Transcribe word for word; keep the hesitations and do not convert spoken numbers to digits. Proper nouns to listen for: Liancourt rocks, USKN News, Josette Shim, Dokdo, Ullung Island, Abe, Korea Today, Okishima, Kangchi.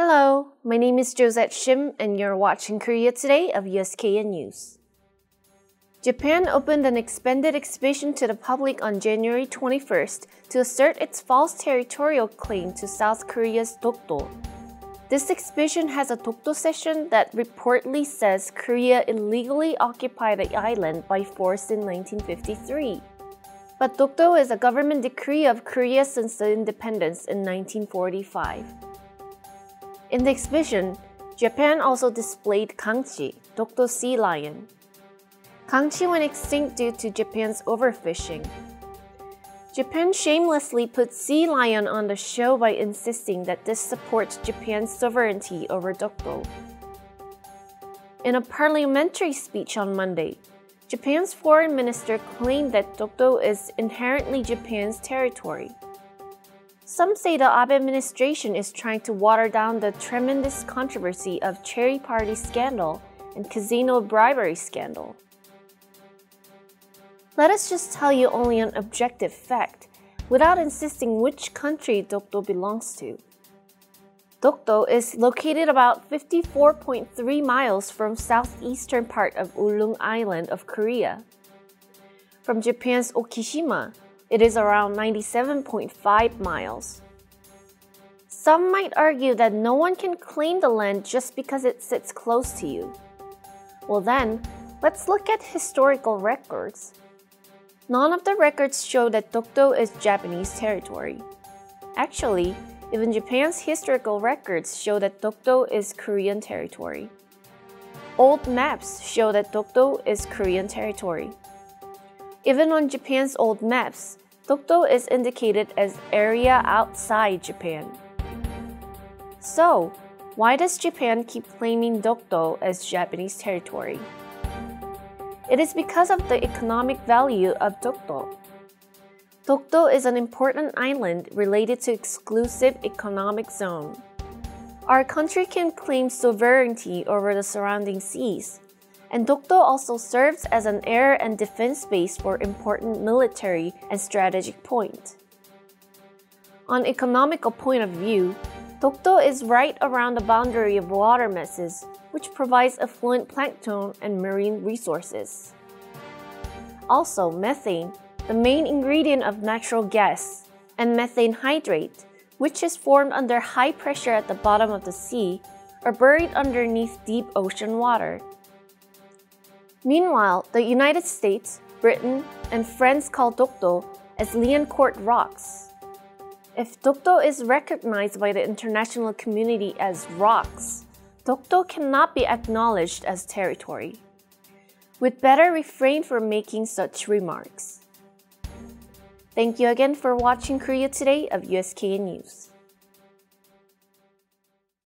Hello, my name is Josette Shim and you're watching Korea Today of U S K N News. Japan opened an expanded exhibition to the public on January twenty-first to assert its false territorial claim to South Korea's Dokdo. This exhibition has a Dokdo session that reportedly says Korea illegally occupied the island by force in nineteen fifty-three. But Dokdo is a government decree of Korea since the independence in nineteen forty-five. In the exhibition, Japan also displayed Kangchi, Dokdo sea lion. Kangchi went extinct due to Japan's overfishing. Japan shamelessly put sea lion on the show by insisting that this supports Japan's sovereignty over Dokdo. In a parliamentary speech on Monday, Japan's foreign minister claimed that Dokdo is inherently Japan's territory. Some say the Abe administration is trying to water down the tremendous controversy of Cherry Party scandal and casino bribery scandal. Let us just tell you only an objective fact, without insisting which country Dokdo belongs to. Dokdo is located about fifty-four point three miles from southeastern part of Ullung Island of Korea. From Japan's Okishima, it is around ninety-seven point five miles. Some might argue that no one can claim the land just because it sits close to you. Well then, let's look at historical records. None of the records show that Dokdo is Japanese territory. Actually, even Japan's historical records show that Dokdo is Korean territory. Old maps show that Dokdo is Korean territory. Even on Japan's old maps, Dokdo is indicated as area outside Japan. So, why does Japan keep claiming Dokdo as Japanese territory? It is because of the economic value of Dokdo. Dokdo is an important island related to exclusive economic zone. Our country can claim sovereignty over the surrounding seas, and Dokdo also serves as an air and defense base for important military and strategic point. On economical point of view, Dokdo is right around the boundary of water masses, which provides affluent plankton and marine resources. Also, methane, the main ingredient of natural gas, and methane hydrate, which is formed under high pressure at the bottom of the sea, are buried underneath deep ocean water. Meanwhile, the United States, Britain, and France call Dokdo as Liancourt rocks. If Dokdo is recognized by the international community as rocks, Dokdo cannot be acknowledged as territory. We'd better refrain from making such remarks. Thank you again for watching Korea Today of U S K N News.